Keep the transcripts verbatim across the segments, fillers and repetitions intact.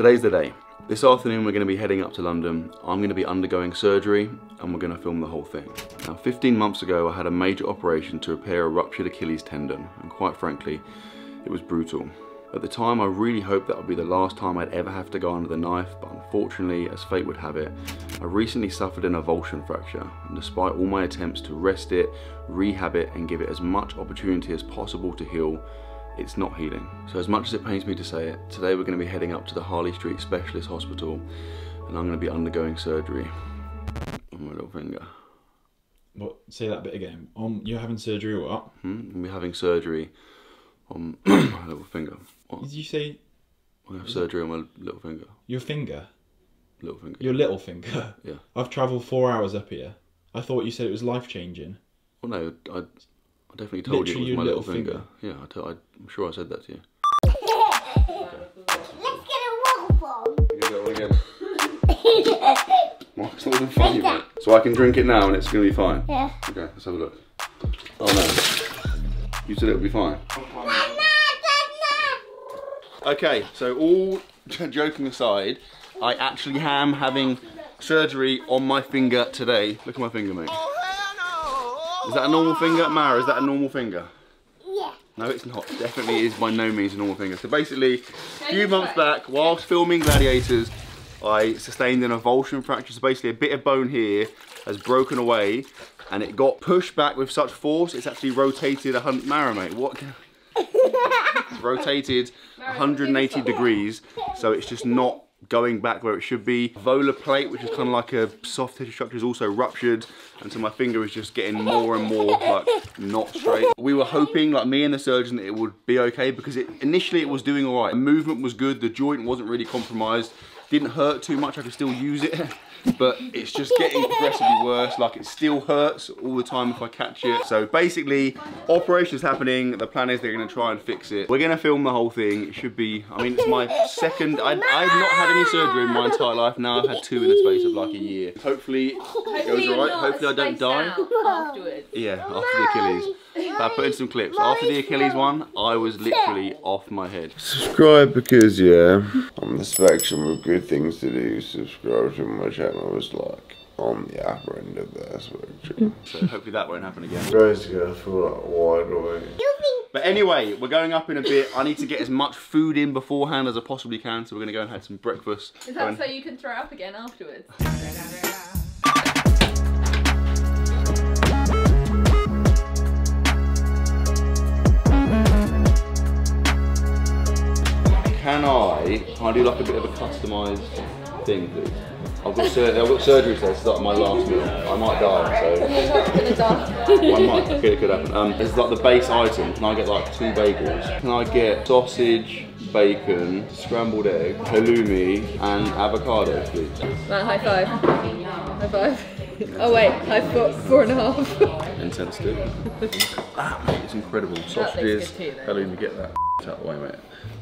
Today's the day. This afternoon we're going to be heading up to London. I'm going to be undergoing surgery and we're going to film the whole thing. Now fifteen months ago I had a major operation to repair a ruptured Achilles tendon, and quite frankly it was brutal. At the time I really hoped that would be the last time I'd ever have to go under the knife, but unfortunately, as fate would have it, I recently suffered an avulsion fracture, and despite all my attempts to rest it, rehab it and give it as much opportunity as possible to heal, it's not healing. So as much as it pains me to say it, today we're going to be heading up to the Harley Street Specialist Hospital and I'm going to be undergoing surgery on my little finger. What? Say that bit again. Um, you're having surgery or what? Hmm? We're having surgery on my little finger. What? Did you say? I have surgery on my little finger. Your finger? Little finger. Your little finger? Yeah. I've travelled four hours up here. I thought you said it was life-changing. Well, no, I... I definitely told Literally you it was my little, little finger. finger. Yeah, I t I'm sure I said that to you. Okay. Let's get a water bottle. You can do that one again. Well, it's not even funny, mate. So I can drink it now and it's going to be fine? Yeah. Okay, let's have a look. Oh no. You said it would be fine. Okay, so all joking aside, I actually am having surgery on my finger today. Look at my finger, mate. Is that a normal finger? Mara, is that a normal finger? Yeah. No, it's not. Definitely is by no means a normal finger. So basically, a few months back, whilst filming Gladiators, I sustained an avulsion fracture. So basically a bit of bone here has broken away and it got pushed back with such force, it's actually rotated a hundred... Mara, mate, what? It's rotated one hundred eighty degrees, so it's just not going back where it should be. Volar plate, which is kind of like a soft tissue structure, is also ruptured, and so my finger is just getting more and more like not straight. We were hoping, like me and the surgeon, that it would be okay because it initially it was doing all right. The movement was good, the joint wasn't really compromised, didn't hurt too much, I could still use it, but it's just getting progressively worse. Like it still hurts all the time if I catch it. So basically, operation's happening, the plan is they're gonna try and fix it. We're gonna film the whole thing, it should be, I mean, it's my second, I, I've not had any surgery in my entire life, now I've had two in the space of like a year. Hopefully, hopefully it goes all right, hopefully I don't die. Afterwards. Yeah, after the Achilles. But I put in some clips. After the Achilles one, I was literally off my head. Subscribe because, yeah, I'm the spectrum of good things to do. Subscribe to my channel is like on the upper end of that spectrum. So hopefully that won't happen again. Basically, I feel like wide awake. But anyway, we're going up in a bit. I need to get as much food in beforehand as I possibly can. So we're going to go and have some breakfast. Is that so you can throw up again afterwards? Can I, can I do like a bit of a customised thing, please? I've got, sur I've got surgery today, so that's like my last meal. I might die, so... Well, I might, I feel it could happen. Um, this is like the base item. Can I get like two bagels? Can I get sausage, bacon, scrambled egg, halloumi, and avocado, please? Matt, high five. High five. Oh wait, I've got four and a half. Intense, dude. Ah, mate, it's incredible. Sausages, too, halloumi, get that out the way, mate.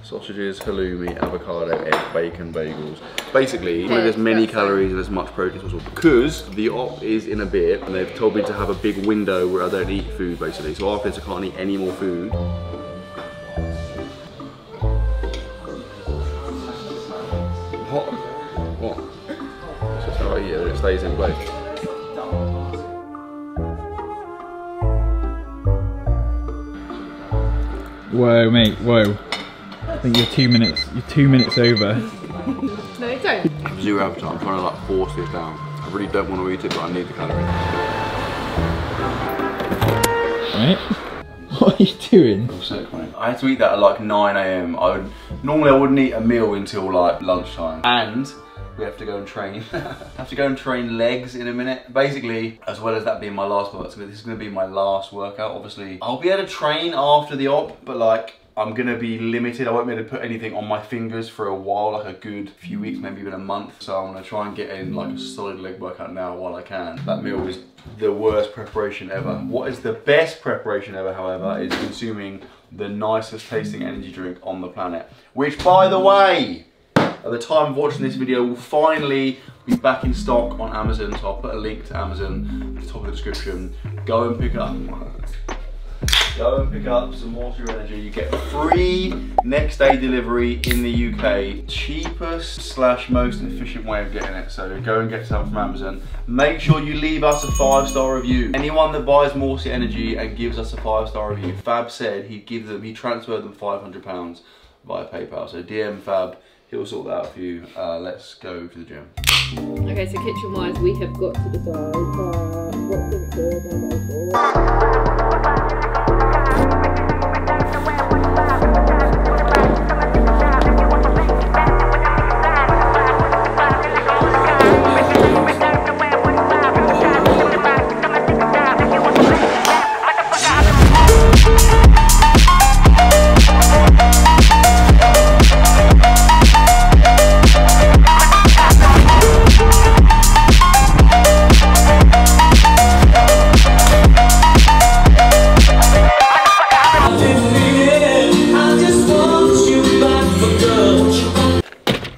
Sausages, halloumi, avocado, egg, bacon, bagels. Basically, yeah, as many calories and as much protein as possible. Because the op is in a bit, and they've told me to have a big window where I don't eat food, basically. So after this, I can't eat any more food. Hot. What? That's just how I eat it, and it stays in place. Whoa, mate, whoa. I think you're two minutes, you're two minutes over. No, you don't. I have zero appetite, I'm trying to like force this down. I really don't want to eat it, but I need the calories. Right? What are you doing? I'm sick, mate. I had to eat that at like nine A M. I would, normally I wouldn't eat a meal until like lunchtime. And we have to go and train. I have to go and train legs in a minute. Basically, as well as that being my last workout, this is gonna be my last workout, obviously. I'll be able to train after the op, but like, I'm gonna be limited. I won't be able to put anything on my fingers for a while, like a good few weeks, maybe even a month. So I'm gonna try and get in like a solid leg workout now while I can. That meal is the worst preparation ever. What is the best preparation ever, however, is consuming the nicest tasting energy drink on the planet. Which, by the way, at the time of watching this video, will finally be back in stock on Amazon. So I'll put a link to Amazon at the top of the description. Go and pick it up. Go and pick up some Morsia Energy. You get free next day delivery in the U K. Cheapest slash most efficient way of getting it. So go and get some from Amazon. Make sure you leave us a five star review. Anyone that buys Morsia Energy and gives us a five star review, Fab said he'd give them, he transferred them five hundred pounds via PayPal. So D M Fab. He'll sort that out for you. Uh, let's go to the gym. Okay, so kitchen wise, we have got to decide uh, what things we're going to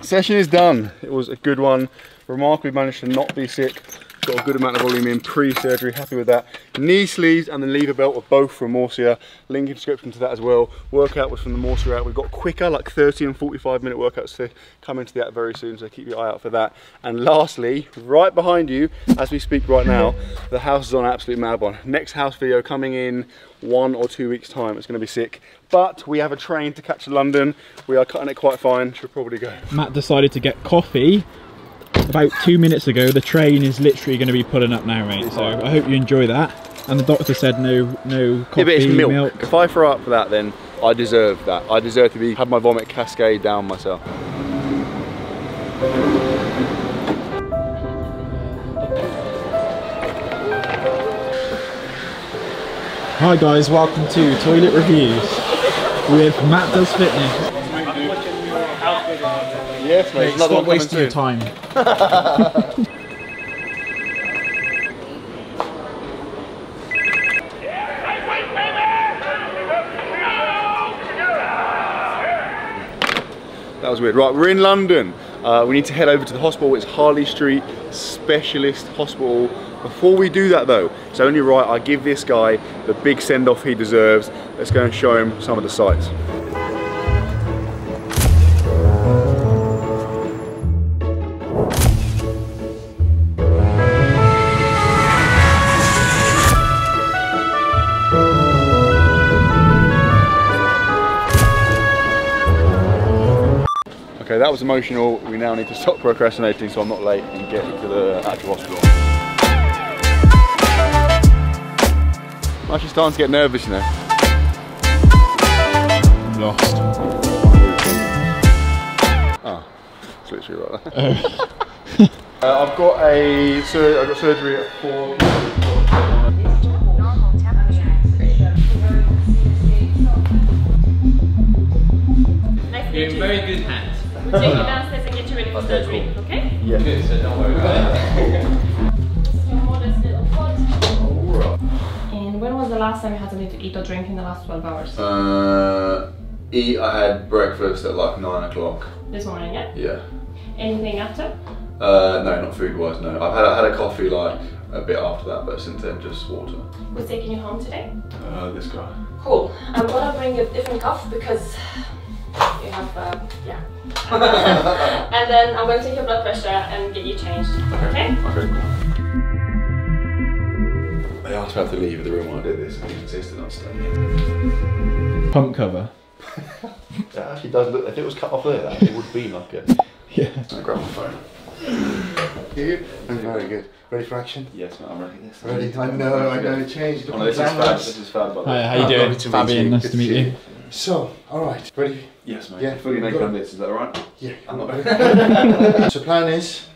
Session is done. It was a good one. Remarkably managed to not be sick. Got a good amount of volume in pre-surgery. Happy with that. Knee sleeves and the lever belt are both from Morsia. Link in description to that as well. Workout was from the Morsia app. We've got quicker, like thirty and forty-five minute workouts coming to the app very soon. So keep your eye out for that. And lastly, right behind you, as we speak right now, the house is on an absolute mad one. Next house video coming in one or two weeks time. It's going to be sick. But we have a train to catch to London. We are cutting it quite fine. Should probably go. Matt decided to get coffee about two minutes ago. The train is literally going to be pulling up now, mate. So I hope you enjoy that. And the doctor said no, no coffee, yeah, but it's milk. milk. If I throw up for that, then I deserve that. I deserve to be have my vomit cascade down myself. Hi guys, welcome to Toilet Reviews with Matt Does Fitness. Yes, mate. It's not wasting your time. That was weird. Right, we're in London. Uh, we need to head over to the hospital. It's Harley Street Specialist Hospital. Before we do that though, it's only right I give this guy the big send-off he deserves. Let's go and show him some of the sights. Okay, that was emotional. We now need to stop procrastinating so I'm not late and get to the actual hospital. I'm actually starting to get nervous, you know. Lost. Oh, it's literally right there. Oh. uh, I've got a sur I've got surgery at four. You're in very good hands. We'll take you downstairs and get you ready for okay, surgery, cool. Okay? Yeah. Good, so don't worry about it. The last time you had something to eat or drink in the last twelve hours? Uh, eat, I had breakfast at like nine o'clock. This morning, yeah? Yeah. Anything after? Uh, no, not food wise, no. I've had, I had a coffee like a bit after that, but since then just water. We're taking you home today? Uh, this guy. Cool. I'm gonna bring a different cuff because you have, uh, yeah. And then I'm gonna take your blood pressure and get you changed, okay? Okay, cool. I asked her to leave the room when I did this and he insisted on staying. Pump cover. That actually does look, if it was cut off there, that, it would be like it. Yeah. I grab my phone. You? Very good. Ready for action? Yes, mate, I'm ready. Yes, ready? ready? I know, I know, it changed. Oh, no, this, is fab. this is fab. By the way. Hi, how you doing? Fabian, nice to meet you. Nice to meet you. So, alright. Ready? Yes, mate. Yeah. Fully naked on this, is that alright? Yeah. I'm not ready. So, plan is,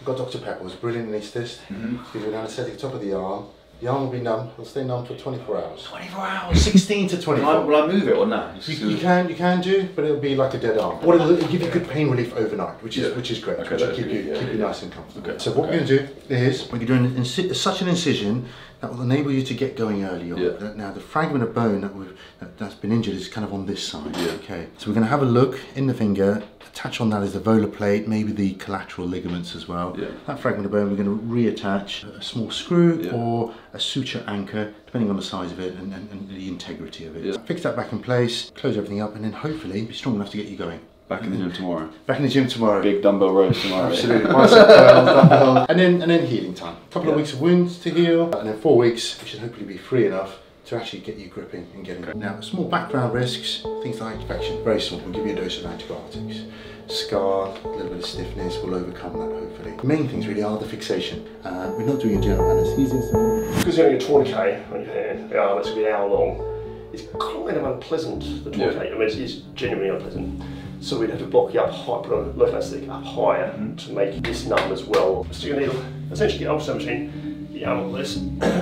we've got Doctor Peppers, brilliant anaesthetist. Mm-hmm. Give you an anaesthetic top of the arm. The arm will be numb, it'll stay numb for twenty-four hours. twenty-four hours? sixteen to twenty-four. Will I, will I move it or no? You, you, can, you can do, but it'll be like a dead arm. What it'll, it'll give you good pain relief overnight, which is, yeah. which is great, okay, which will keep, good, you, yeah, keep yeah. you nice and comfortable. Okay. So what okay. we're going to do is, we're going to do an such an incision that will enable you to get going early on. Yeah. Now the fragment of bone that we've, that, that's been injured is kind of on this side. Yeah. Okay. So we're going to have a look in the finger, attach on that is the volar plate, maybe the collateral ligaments as well. Yeah. That fragment of bone we're going to reattach a small screw yeah. or a suture anchor, depending on the size of it and, and, and the integrity of it. Yeah. Fix that back in place, close everything up, and then hopefully be strong enough to get you going. Back in the gym tomorrow. Back in the gym tomorrow. Big dumbbell rows tomorrow. Absolutely. Dumbbell. And then and then healing time. A couple yeah. of weeks of wounds to heal, and then four weeks we should hopefully be free enough to actually get you gripping and getting okay. Now, small background risks, things like infection, very small. We'll give you a dose of antibiotics. Scar, a little bit of stiffness, we'll overcome that hopefully. The main things really are the fixation. Uh, we're not doing a general anaesthesia. So. Because you're doing a tourniquet on your hand, the arm, it's going to be an hour long. It's kind of unpleasant, the tourniquet. Yeah. I mean, it's, it's genuinely unpleasant. So we'd have to block you up high, put a local anesthetic up higher mm-hmm. to make this numb as well. So you're going to need essentially the ultrasound machine, the arm like this,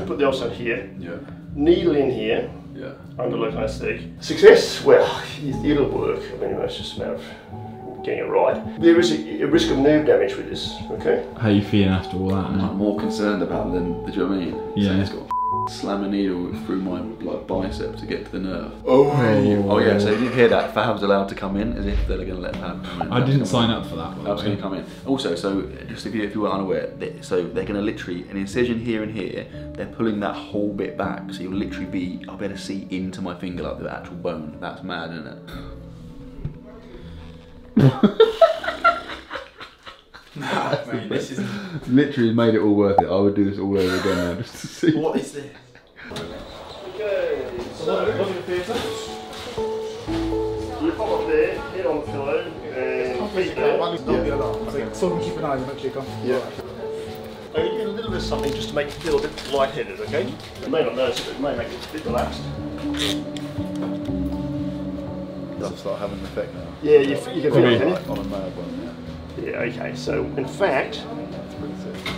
put the ultrasound here, yeah. needle in here, yeah. under local anesthetic. Success? Well, it'll work. I mean, it's just a matter of getting it right. There is a, a risk of nerve damage with this, okay? How are you feeling after all that? Man? I'm more concerned about them, do you know what I mean? Yeah. So it's got slam a needle through my like bicep to get to the nerve. Oh, oh yeah. So if you hear that, Fab's allowed to come in, as if they're going to let Fab come in. I didn't sign up for that. Fab's going to come in. Also, so just if you if you were unaware, they, so they're going to literally an incision here and here. They're pulling that whole bit back, so you'll literally be I'll be able to see into my finger like the actual bone. That's mad, isn't it? Nah, mate, this is literally made it all worth it. I would do this all over again now just to see. What is this? Okay, so on the theatre. You pop up there, head on the pillow, and feet there. One is not the alarm. So we can keep an eye on the eventually come. Yeah. I'm going to do a little bit of something just to make you feel a bit lightheaded, okay? You may not notice it, but it may make it a bit relaxed. It does start having an effect now. Yeah, you, you can feel it, can you? On a mad one, yeah. Yeah, okay, so in fact,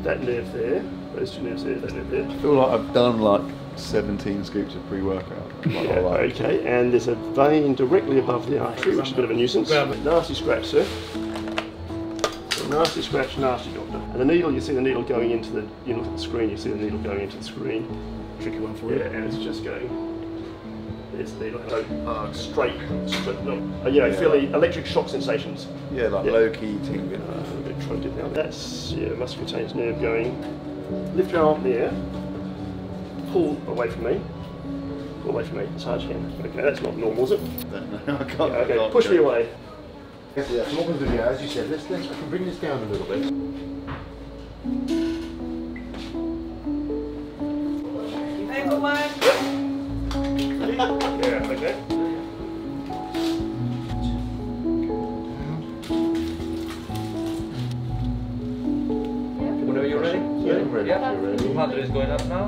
that nerve there, those two nerves there, that nerve there. I feel like I've done like seventeen scoops of pre-workout. Like yeah, okay, and there's a vein directly above the artery, which is a bit of a nuisance. Nasty scratch, sir. So nasty scratch, nasty doctor. And the needle, you see the needle going into the, you look at the screen, you see the needle going into the screen. Tricky one for you. Yeah, and it's just going. It's the like, uh, straight, straight uh, you know, yeah, fairly like, electric shock sensations. Yeah, like yeah. low-key tingling. Uh, That's, yeah, muscocutaneous nerve going. Lift your arm up there, pull away from me, pull away from me, massage hand. Okay, that's not normal, is it? No, I can't. Yeah, okay, can't push me it. away. Yeah, so what we're going to do here, as you said, let's, let's, I can bring this down a little bit. Thanks, one. Yeah, okay. Whenever you're ready? Yeah, I'm ready. Yeah. You're ready. two hundred is going up now.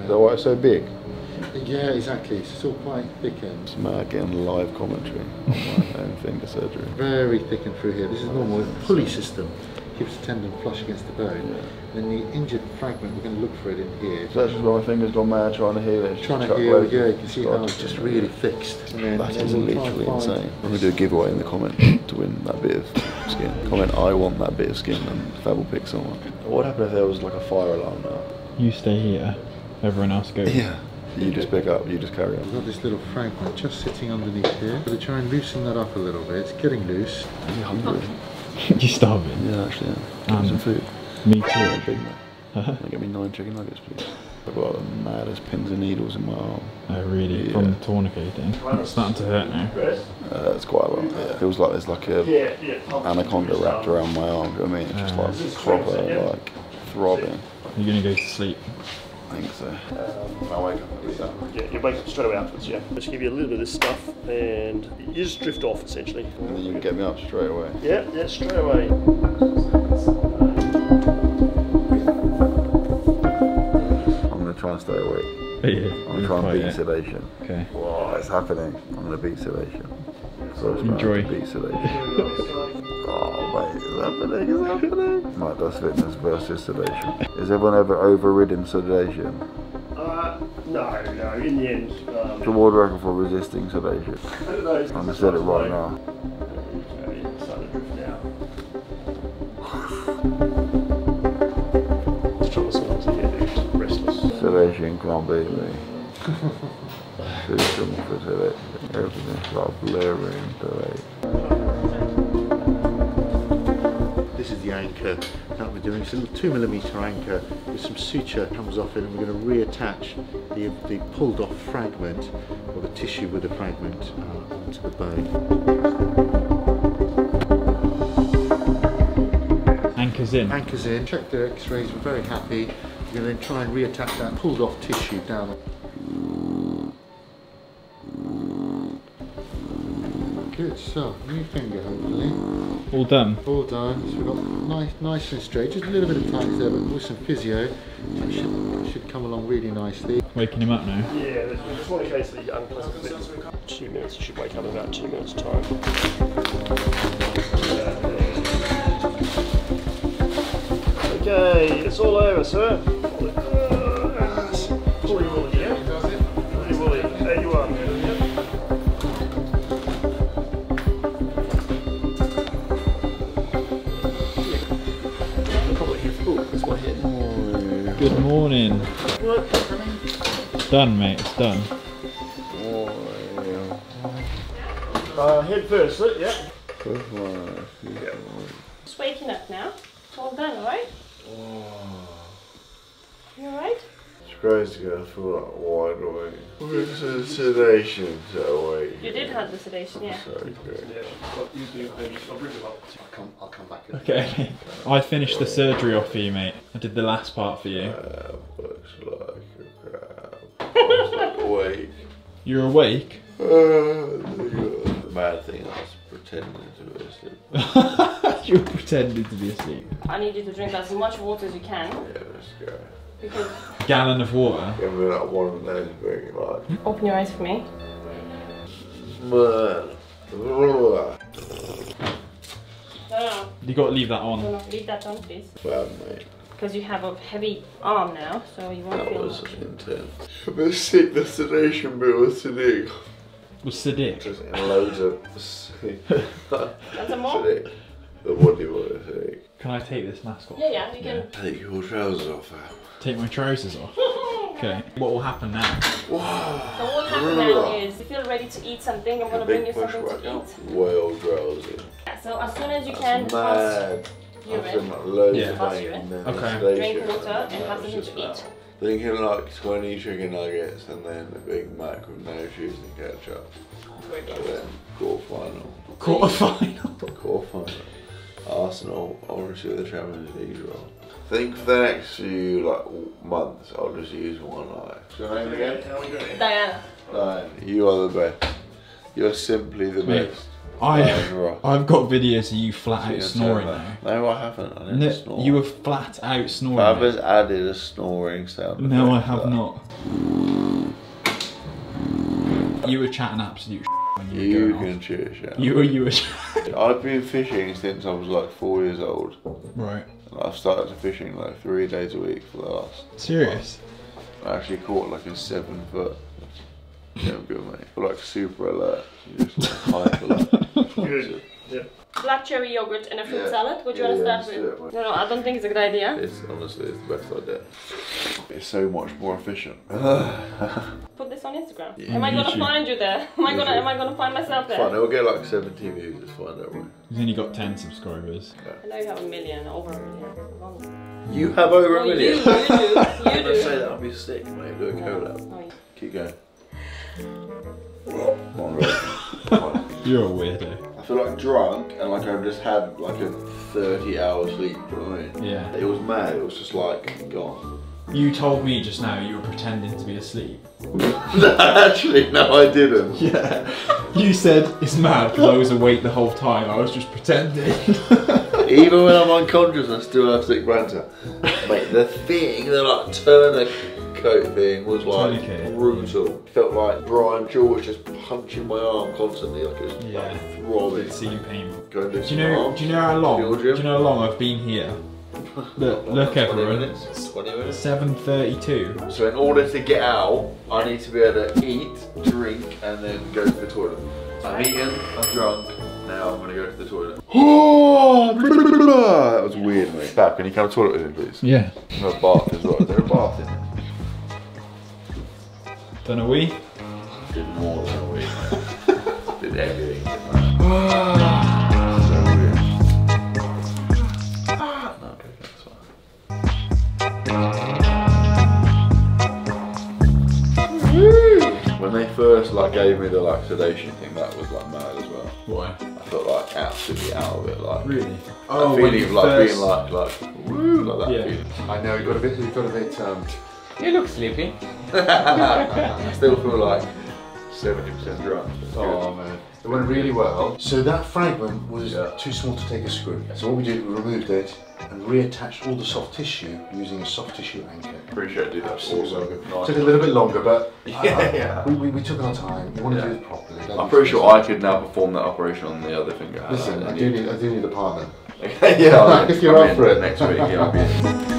Is that why it's so big? Yeah, exactly. It's still quite thick end. It's mad getting live commentary on my own finger surgery. Very thick and through here. This is normal. The pulley system keeps the tendon flush against the bone. Yeah. And then the injured fragment, we're going to look for it in here. So that's just why my finger's gone mad trying to heal it. Trying to heal, yeah. You can see how it's just really fixed. That is literally insane. I'm going to do a giveaway in the comment to win that bit of skin. Comment, I want that bit of skin, and Fab will pick someone. What would happen if there was like a fire alarm now? You stay here. Everyone else goes. Yeah. You just pick up, you just carry on. We've got this little fragment just sitting underneath here. We're going to try and loosen that up a little bit. It's getting loose. Are you hungry? You're starving. Yeah, actually, yeah. Um, some food. Me too. Yeah, big man. Uh-huh. Give me nine chicken nuggets, please. I've got the maddest pins and needles in my arm. Oh, really? Yeah. From tourniqueting? It's starting to hurt now. Uh, it's quite a lot. Yeah. It feels like there's like a yeah, yeah. anaconda wrapped around my arm. Do you know what I mean? It's just uh, like proper, yeah. like throbbing. You're going to go to sleep. I think so. Um, I'll wake up. Yeah, you wake up straight away afterwards, yeah. Just give you a little bit of this stuff and you just drift off essentially. And then you can get me up straight away. Yeah, yeah, straight away. I'm going to try and stay awake. Yeah, I'm going to try and beat yet. sedation. Okay. Wow, it's happening. I'm going to beat sedation. So Enjoy. Beat sedation. Oh, wait, it's happening, it's happening. Matt Does Fitness versus sedation. Has everyone ever overridden sedation? Uh. No, no, in the end. Um, it's a world record for resisting sedation. No, I'm gonna set it right now. Okay, it's starting to drift now. I'm trying to smell something, it's restless. Sedation can't beat me. Pretty simple for sedation. Everything's like blaring sedation. This is the anchor that we're doing. It's a little two millimeter anchor with some suture comes off it, and we're going to reattach the, the pulled off fragment, or the tissue with the fragment, uh, onto the bone. Anchor's in. Anchor's in. Check the x-rays, we're very happy. We're going to try and reattach that pulled off tissue down. Good, so new finger hopefully. All done. All done. So we've got nice, nice and straight. Just a little bit of tight there, but with some physio, that should, should come along really nicely. Waking him up now. Yeah, there's one case of the unpleasant bit. Two minutes, you should wake up in about two minutes' time. Okay, it's all over, sir. Pully woolly, yeah? Pully woolly, there you are. Good morning. It's done, mate, it's done. Uh, head first, look, yeah. Good morning. Yep. Just waking up now. It's all done, alright? Oh. You alright? It's crazy, I feel like wide awake. We had the sedation, so wait. You did have the sedation, yeah. So good. Yeah, I'll bring them up. Come, I'll come back. Okay. I finished the surgery off for you, mate. I did the last part for you. Uh, looks like a crab. I'm still awake. You're awake? Uh, the bad thing, I was pretending to be asleep. You were pretending to be asleep. I need you to drink as much water as you can. Yeah, let's go. Because gallon of water? Give me that one of those big like. Open your eyes for me. No, you got to leave that on. No, no, leave that on, please. Bad, mate. Because you have a heavy arm now, so you won't that feel was much. Intense. The sick, the sedation bit was Sadiq. Was Sadiq? Just in loads of that's a mop. Sadiq. The body was Sadiq. Can I take this mask off? Yeah, yeah, you can. Yeah. Take your trousers off. Take my trousers off? Okay. What will happen now? Whoa. So what will happen now is, you feel ready to eat something, I'm going to bring you something to eat. Well drowsy. So as soon as you that's can, mad. Pass urine. Like loads yeah. Of pass urine. Okay. Drink water and pass something to eat. Thinking like twenty chicken nuggets and then a Big Mac with no cheese and ketchup. And then quarter final. Quarter final? Quarter final. Arsenal, obviously the Champions League role. I think for the next few like months, I'll just use one eye. Your name again? How are we doing? Diana. Diana, you are the best. You're simply the Mate, best. I, I've got videos of you flat so out snoring now. No, I haven't. I didn't no, snore. You were flat out snoring. I've just added a snoring sound. No, I have not. You were chatting absolute when you, you were going can off. Cheer shit. You were, you were. I've been fishing since I was like four years old. Right. And I've started fishing like three days a week for the last. Serious? Month. I actually caught like a seven foot. Yeah, I'm good, mate. We're like super alert. You're just like hyper alert. Good. Yeah. Black cherry yogurt and a fruit yeah. salad. Would you yeah, want to start yeah, with? It, no, no, I don't think it's a good idea. It's honestly it's the best idea. It's so much more efficient. Put this on Instagram. Yeah. Am I gonna find you there? Am I gonna Am I gonna find myself there? Fine, it'll get like seventeen views. It's fine, don't worry. You've only got ten subscribers. Yeah. I know you have a million, over a million. Longer. You have over oh, a million. You, you do. You do. I'm gonna say that I'll be sick, mate. Do a collab. No. Keep going. You're a weirdo. I feel like drunk and like I've just had like a thirty hour sleep, do you know what I mean? Yeah. It was mad, it was just like gone. You told me just now you were pretending to be asleep. No, actually, no I didn't. Yeah. You said it's mad because I was awake the whole time, I was just pretending. Even when I'm unconscious I still have sick banter. Mate, the thing that I turn a coat thing was like Tourniquet. Brutal. Felt like Brian George just punching my arm constantly, like it was yeah. Like throbbing. It seemed painful. Do you know? Do you know how long? Do you know how long I've been here Look, look everyone, it's seven thirty-two. So in order to get out, I need to be able to eat, drink, and then go to the toilet. So I've eaten, I'm drunk, now I'm gonna go to the toilet. That was weird, mate. Dad, can you come to the toilet with me, please? Yeah. No bath as well, is there a bath in it? Done a wee? Did more than a wee, mate. Did everything. When they first like gave me the like sedation thing, that was like mad as well. Why? I felt like absolutely out of it, like really. Oh, feeling of like first... being like like woo, like that. Yeah. Feeling. I know you got a bit, you got a bit. Um... You look sleepy. I still feel like seventy percent drunk. Oh man, it went really well. So that fragment was yeah. too small to take a screw. So what we did, we removed it and reattached all the soft tissue using a soft tissue anchor. Appreciate do that. Also, nice. Took a little bit longer, but yeah, uh, yeah. We, we, we took our time. We want to yeah. do it properly. That I'm pretty sure I could now perform that operation on the other finger. Listen, I, I, I do need, need I do need a partner. Okay, yeah, I'll if you're up for it next week, yeah, I'll be in.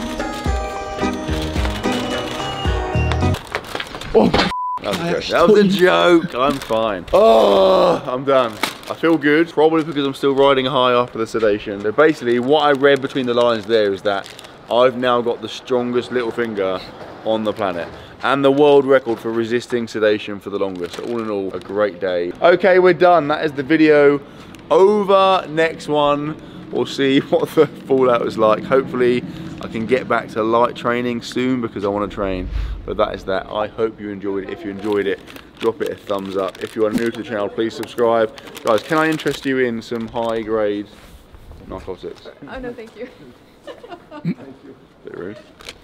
That was, that was a joke. I'm fine. Oh, I'm done. I feel good, probably because I'm still riding high after the sedation. So basically, what I read between the lines there is that I've now got the strongest little finger on the planet and the world record for resisting sedation for the longest. So all in all, a great day. Okay, we're done. That is the video over. Next one, we'll see what the fallout was like. Hopefully, I can get back to light training soon because I want to train. But that is that. I hope you enjoyed it. If you enjoyed it, drop it a thumbs up. If you are new to the channel, please subscribe. Guys, can I interest you in some high grade narcotics? Oh no, thank you. Thank you. Bit rude.